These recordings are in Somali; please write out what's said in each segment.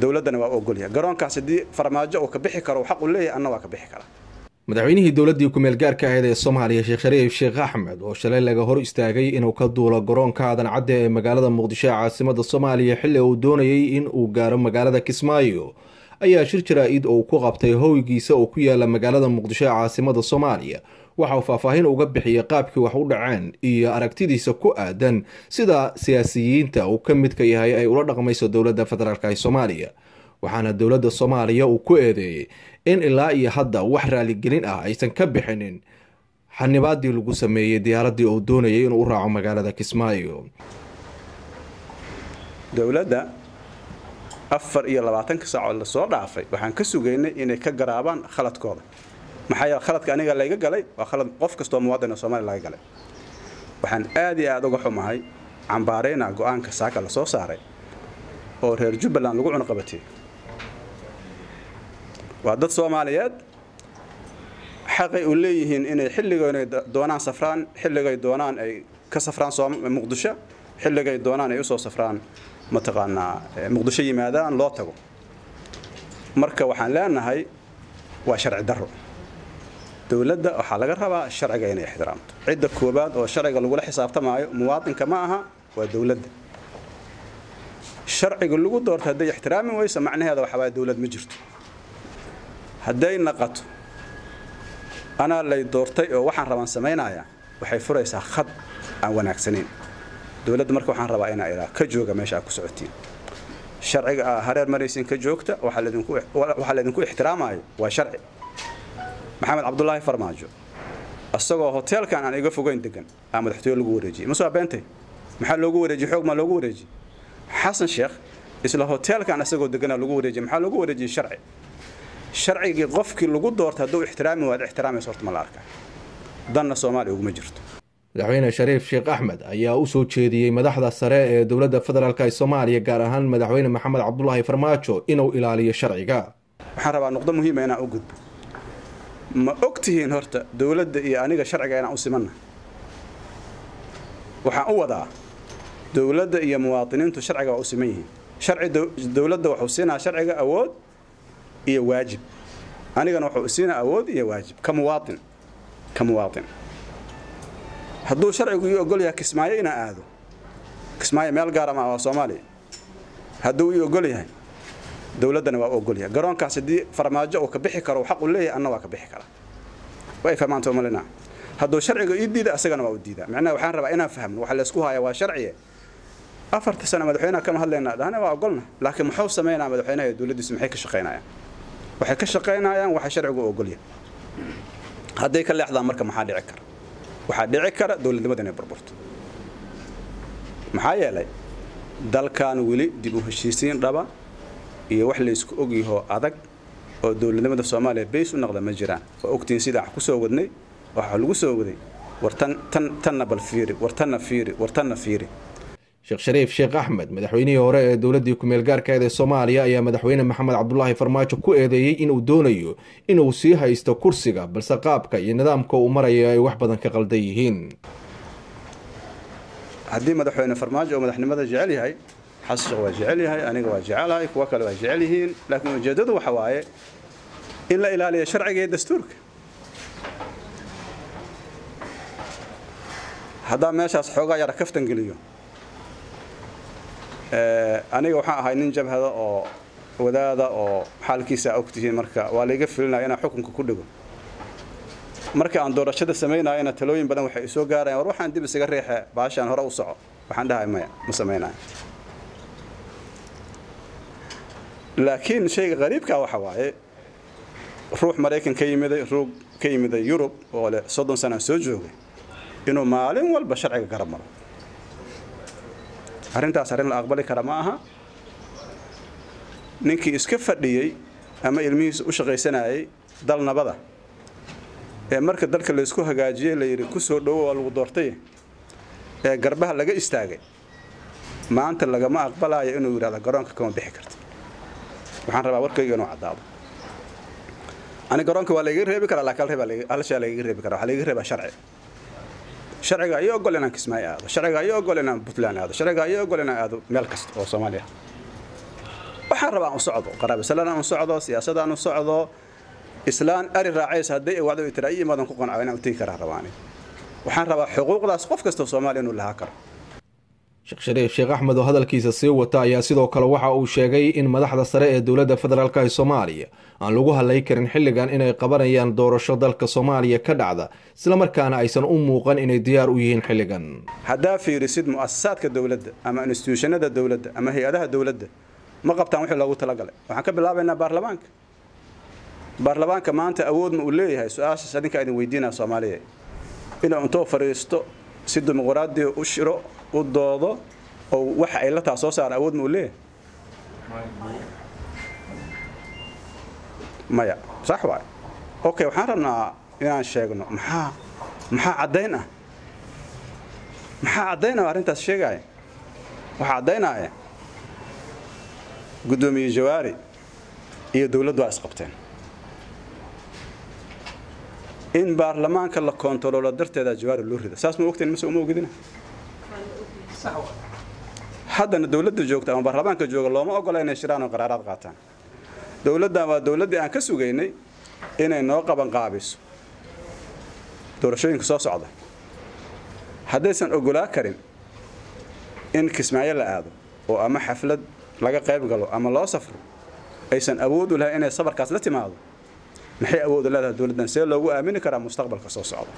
دولتنا وأقولها جران كاسدي فرماجة وكبحكر وحق الله أنا وكبحكر. madaxweynihii dowladii kumeel gaarka ahayd ee Soomaaliya Sheikh Sharif Sheikh Ahmed oo shalay laga hor istaagay inuu ka duulo garoonka Aadan Cadde ee magaalada Muqdisho caasimada Soomaaliya xilli uu doonayay in uu gaaro magaalada Kismaayo ayaa shir jaraa'id oo ku qabtay hooygiisa oo ku yaala magaalada Muqdisho caasimada Soomaaliya waxa uu faahfaahin uga bixiyay qaabkii wax u dhaceen iyo aragtidiisa ku aadan sida siyaasiyiinta uu ka mid ka yahay ay ula dhaqmayso dawladda federaalka ee Soomaaliya waxaana dawladda Soomaaliya uu ku eedeeyay in ilaa iyo hadda wax raali gelin ah aysan ka bixinin xanibaadii lagu sameeyay diyaaradii uu doonayay inuu u raaco magaalada Kismaayo dawladda afar iyo 20 saac la soo dhaafay waxaan ka sugaynay inay ka garaabaan khaladkooda maxaa yar khaladka aniga la iga galay waa khalad qof kasto muwaadin Soomaali laga galay waxaan aad iyo aad uga xumahay cambaareyna go'aanka saaka la soo saaray oo reer Jubaland lagu cunqabatay وعدد الصوماليات حقيقة ليهن إن حلقة دونان سفران حلقة دونان أي كسفران صوم مقدسة حلقة دونان يوصل سفران متقنا مقدسي ماذا لا تقو مركب وحنلان هاي وشرع درو دولة وحلقها الشرع جيني احترام عدة كوبات والشرع يقول له حساب تماعي مواطن كماها ودولة الشرع يقول له دور هذا احترامي ويسمعنا هذا وحبايب دولة مجرد هداي نقط أنا اللي دورتي وحن ربان سمينا يا وحيفر يسا خط عن وناك سنين دولد مركو حن رباينا إلى كجوجة ماشي أكو سعودين شرع هرير مريسين كجوجته وحلدنكو احترامه وشرع محمد عبد الله فرماجو السوق هوتيل كان أنا يقف وجين دكان أحمد حتيل لجورجي مسوا بنتي محل لجورجي حكم لجورجي حسن شيخ إسلا هوتيل كان السوق دكان لجورجي محل لجورجي شرعي شرعي قفكي لو دورت هدو احترامي واد احترامي صورت مالاركا دنا Soomaali ugu majirto madaxweyne Sharif Sheikh Ahmed ayaa u soo jeediyay madaxda sare ee dawladda federaalka ee Soomaaliya gaar ahaan madaxweyne Maxamed Cabdullaahi Farmaajo inuu ilaaliyo sharciga waxaan rabaa nuqdo muhiim ah inaan u gudbo ma ogtihiin horta dawladda iyo aniga sharciga inaan u simanna waxaan u wadaa dawladda iyo muwaadiniintu sharciga u siman yihiin sharci dawladda waxa uu siinaa sharciga awood هي واجب أنا كان وحسينا أود هي واجب كمواطن هذو شرع يقول يا كسماية أنا هذا كسماية مال قارة مع الصومالي هذو يقول هاي دولتنا وأقولها قران كاسدي فرماجة وكبحكر وحق الله أنا وكبحكر وإيفا ما أنتم لنا هذو شرع يدي ده أسجنا وودي ده معناه وحنا ربعنا فهم وحلسكوها يا شرعية أفرت سنة مدحينا كم هلنا ده أنا وأقولنا لكن محوسة ما ينا مدحينا دولتي اسمحيك الشقينا وحكي شقينا وحشرعوا وقولي هذيك اللحظة مركب محادي عكر وحادي عكر دولتي بدنا بربرت محايا لي دل كان ولي دبوه الشيسين ربا يوحلي سكوجي هو عدك ودولتي مدف Soomaali بيس ونقدر مجران وأكتين سيدا حكسو ودني وحلقسو ودني ورتن تن بالفيري ورتن فيري Sheikh Sharif Sheikh Ahmed madaxweynihii hore ee dawladii kumeel gaarka ee Soomaaliya ayaa madaxweyne Maxamed Cabdullaahi Farmaajo ku eedeeyay inuu doonayo inuu sii haysto kursiga balse qaabka iyo nidaamka uu marayo ay wax badan ka qaldan yihiin haddii madaxweyne Farmaajo madaxnimada jecel yahay xasan waa jecel yahay aniga waa jecelahay kuwa kale waa jecel yihiin laakiin ujeedadu waxa waaye in la ilaaliyo sharciga iyo dastuurka hada meeshaas xoogaa yar kaftan geliyo أنا وحنا هاي ننجب هذا أو وذا أو حال كيسة أو كتير مركّة ولا لنا أنا حكم ككله مركّة عن دور الشدة سمينا أنا تلوين بدنا وحيسوق جارين وروح عندي بس جريحة باش أنا هراء وصعب وحندها ما مسمينا لكن شيء غريب كواحد روح مراكن كيمدي روح كيمدي يوروب ولا صدم سنة سوجوه إنه معلم والبشر على قرب مرة arinta sarin la aqbali kara ma aha ninkii iska fadhiyay ama ilmihiisa u shaqeysanayay dalnabada ee marka dalka la isku hagaajiyay la yiri ku soo dhawo lagu doortay ee garbaha laga istaagay maanta laga ma aqbalayo inuu yiraahdo garoonka kama bixi karto waxaan rabaa warkayga inuu cadaado ani garoonka waa la iga reebi karaa laakiin la iga reebi karaa sharci شرعي أيوة قلنا كسماء هذا شرعي أيوة قلنا بطلان هذا شرعي أيوة قلنا هذا ملكست أو Soomaaliya. waxaan rabaa aan u socdo qaraabisalaana aan u socdo siyaasadda aan u socdo islaan ari raacayis haddii wacdo itraayay madan ku qancayn aan u tii karaa rabaan waxaan rabaa xuquuqdaas qof kasta Soomaaliyeed inuu lahaa karo Sheikh Sharif Sheikh Ahmed oo hadalkiisa sii wata ayaa sidoo kale waxa uu sheegay in madaxda sare ee dawladda federaalka ee Soomaaliya aan lagu halay karin xilligan inay qabanayaan doorasho dalka Soomaaliya ka dhacda isla markaana aysan u muuqan inay diyaar u yihiin xilligan hadaa fiirisid mu'assasaatka dawladda ama institutionada dawladda ama hay'adaha dawladda ma qabtaan wixii loogu talagalay waxaan ka bilaabaynaa baarlamaanka baarlamaanka maanta awood ma u leeyahay su'aasha dadka idin weydiinaa Soomaaliya inuu inta fariisto si dimuqraadi u shiro oo doodo oo waxa ay la taasoo saar awood ma leeyahay maya sax waay okay waxaan rabnaa inaan sheegno maxaa cadayna arintaas sheegay waxa cadaynaaya gudoomiye Jawaari iyo dawladdu is qabteen in baarlamaanka la koontaroolo darteeda Jawaari loo rido saas ma ogteen mise uma ogidina haddana dawladda joogta ama baarlamaanka jooga looma ogola inay shiraan oo qaraaraad qaataan dawladda waa dawladii aan ka sugaynay inay noo qaban qaabiso doorashooyinka soo socda haddaysan ogolaa karin in kismaayo la aado oo ama xaflad laga qayb galo ama loo safro aysan awood u lahayn inay sabarkaas la timaado maxay awood u leedahay dawladdan see loogu aamini karaa mustaqbalka soo socda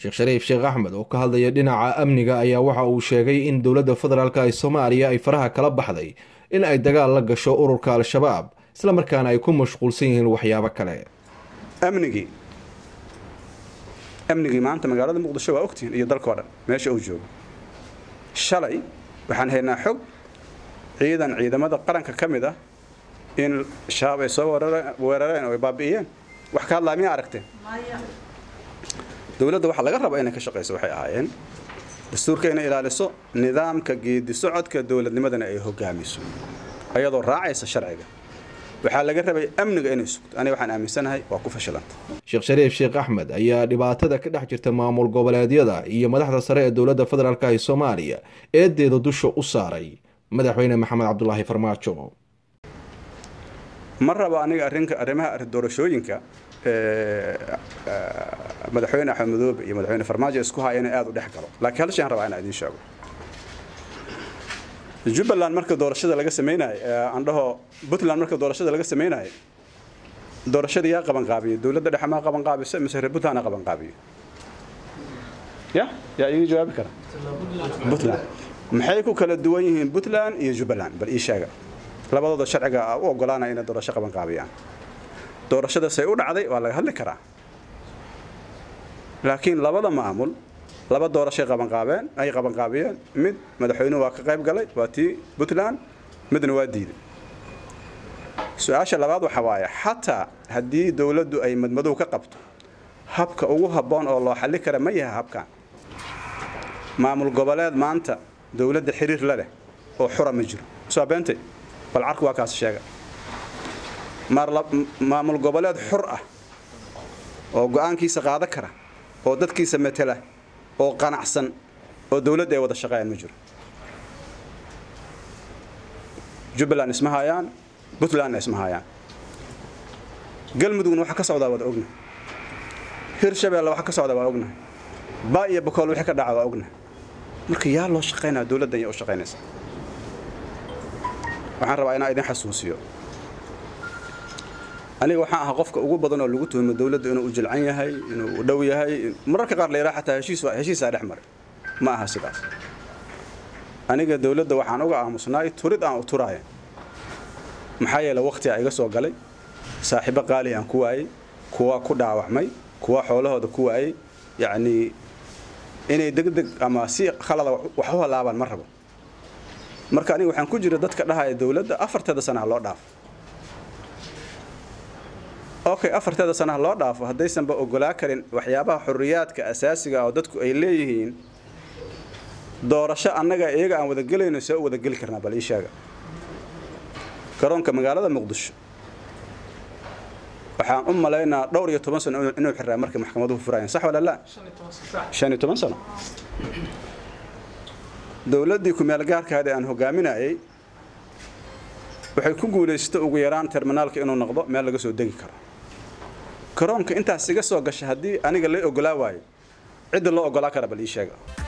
Sheikh Sharif Sheikh Ahmed oo ka hadlaya dhinaca amniga ayaa waxa uu sheegay in dawladda federaalka ee Soomaaliya ay faraha kala baxday in ay dagaal la gasho ururka Al Shabaab isla markaana ay ku mashquulsan yihiin waxyaabo kale amnigi maanta magaalada Muqdisho waa ogtiin iyo dalka wadan meesha uu joogo shalay waxaan haynaa xog ciidamada qaranka kamid ah in shabaab ay soo weerareen oo ay baabi'iyeen wax ka hadlaa miyaa aragteen dawladda waxa laga rabaa inay ka shaqeyso waxay ahaayeen dastuurka inay ilaaliso nidaamka geedi socodka dawladnimadana ay hogaamiso ayadoo raacaysa sharciga waxa laga rabay amniga inay sugto aniga waxaan aaminsanahay waa ku fashilanta Sheikh Sharif Sheikh Ahmed ayaa dhibaatada ka dhex jirta maamul goboleedyada iyo madaxda sare ee dawladda federaalka ee Soomaaliya ee deedo dusha u saaray madaxweyne maxamed cabdullaahi farmaajo marraba aniga arrimaha doorashooyinka madaxweyne Ahmed iyo madaxweyne Farmaajo isku haayeen aad u dhex galo laakiin hal shay aan rabaa inaan idin sheego Jubaland marka doorashada laga sameeyay aan dhaho Puntland marka doorashada laga sameeyay doorashada yaa qaban qaabiyo dawladda dhexe ma qaban qaabiso mise Puntland qaban qaabiyo ya ii jawaabi kara Puntland maxay ku kala duwan yihiin Puntland iyo Jubaland bal ii sheega labadooda sharciga oo ogolaanaya in doorasho qaban qaabiyaan doorashada say u dhacday waa laga hadli karaa laakiin labada maamul laba doorasho qaban qaabiyeen mid madaxweynuhu waa ka qayb galay waa tii Puntland midna waa diiday su'aasha labaad waxa waaya hatta haddii dawladdu ay madmadow ka qabto habka ugu haboon oo loo xalli kara ma yahay habkan maamul goboleed maanta dawladda xiriir la leh oo xura ma jiro soo beentay bal arku waa kaas sheega maamul goboleed xur ah oo go'aankiisa qaada kara oo dadkiisa metela oo qanacsan oo dawladda ay wada shaqeeyaan ma jiro Jubaland isma hayaan Puntland isma hayaan Galmudugna waxa ka socda wada ogna Hirshabeelle waxa ka socda waa ogna Baaiya Bakool waxa ka dhaca waa ogna marka yaa loo shaqeynaa dawladda ay u shaqeynayso waxaan rabaa inaan idin xasuusiyo aniga waxaan ahaa qofka ugu badan oo lagu tuhmo dawladda inuu u jilcan yahay inuu u dhow yahay mararka qaar la yiraahdo xataa heshiis aan dhex maray ma aha sidaas aniga dawladda waxaan uga aamusnaa turid aan u turaayo maxaa yeelay waqti ay iga soo galay saaxiibo qaali aan ku waayay kuwa ku dhaawacmay kuwa xoolahooda ku waayay yani inay degdeg ama si khalad wax u halaaban ma rabo marka aniga waxaan ku jira dadka dhahay dawladda afartada sano loo dhaaf okay afartada sano loo dhaafo hadaysan ba ogolaa karin waxyaabaha xurriyaadka asaasiga oo dadku ay leeyihiin doorasho anaga iyaga aan wada galayno soo wada gal karnaa bal iishaaga garoonka magaalada Muqdisho waxaan u malaynaa 12 sano inuu xirraa markii maxkamaduhu furayeen sax wala la 15 sano dawladdu ku meel gaarka ah aan hogaaminayay waxay ku guuleysto ugu yaraan terminaalka inuu noqdo meel laga soo degi karo karoonka intaas iga soo gashay hadii aniga la ogolaa waayay cid loo ogolaa kara bal ii sheega